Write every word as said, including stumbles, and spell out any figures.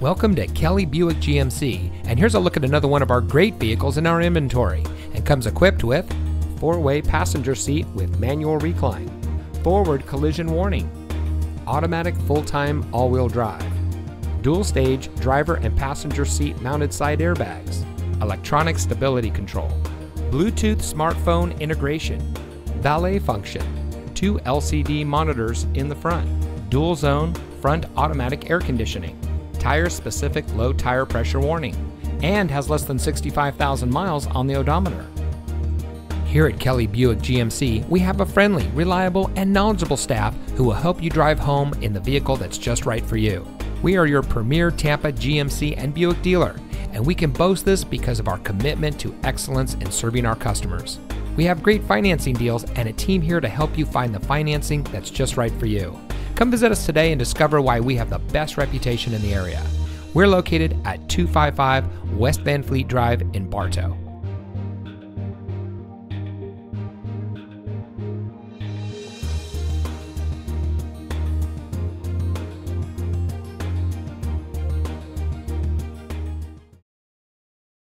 Welcome to Kelley Buick G M C, and here's a look at another one of our great vehicles in our inventory, and comes equipped with four-way passenger seat with manual recline, forward collision warning, automatic full-time all-wheel drive, dual-stage driver and passenger seat mounted side airbags, electronic stability control, Bluetooth smartphone integration, valet function, two L C D monitors in the front, dual-zone front automatic air conditioning, tire-specific low tire pressure warning, and has less than sixty-five thousand miles on the odometer. Here at Kelley Buick G M C, we have a friendly, reliable, and knowledgeable staff who will help you drive home in the vehicle that's just right for you. We are your premier Tampa G M C and Buick dealer, and we can boast this because of our commitment to excellence in serving our customers. We have great financing deals and a team here to help you find the financing that's just right for you. Come visit us today and discover why we have the best reputation in the area. We're located at two fifty-five West Van Fleet Drive in Bartow.